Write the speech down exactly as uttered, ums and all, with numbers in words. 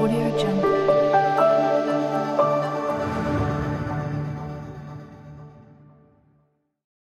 AudioJungle.